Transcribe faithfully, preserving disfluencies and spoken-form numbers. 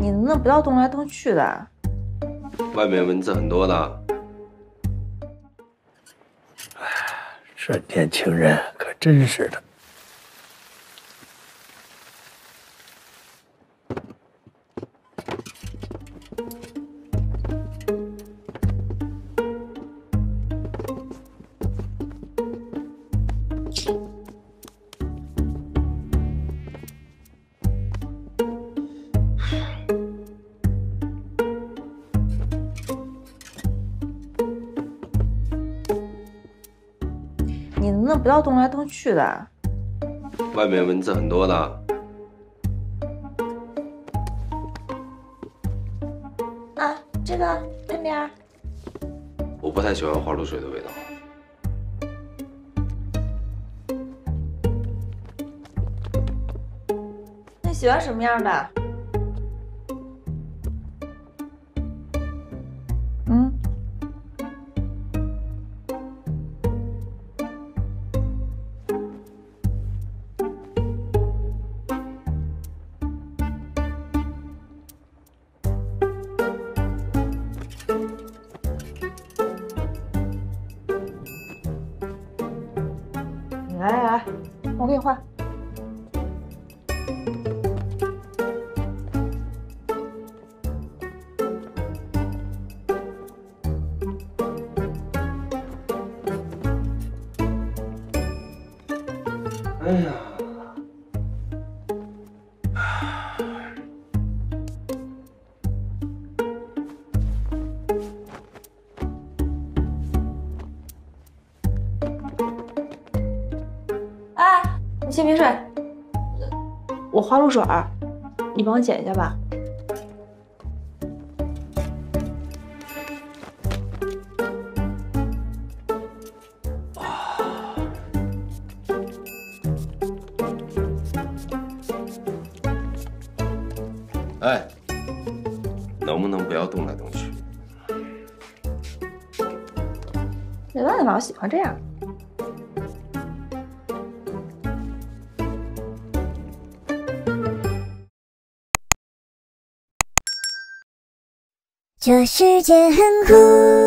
你能不能不要动来动去的？外面蚊子很多的。哎，这年轻人可真是的。你能不能不要动来动去的？外面蚊子很多的。啊，这个对面。我不太喜欢花露水的味道。那喜欢什么样的？嗯。 来来来，我给你换。哎呀，你先别睡，我花露水，你帮我捡一下吧。哎，能不能不要动来动去？没办法，我喜欢这样。 这世界很酷。